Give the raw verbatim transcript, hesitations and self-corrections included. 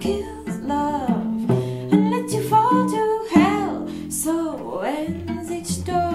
Kills love and let you fall to hell, so ends each story.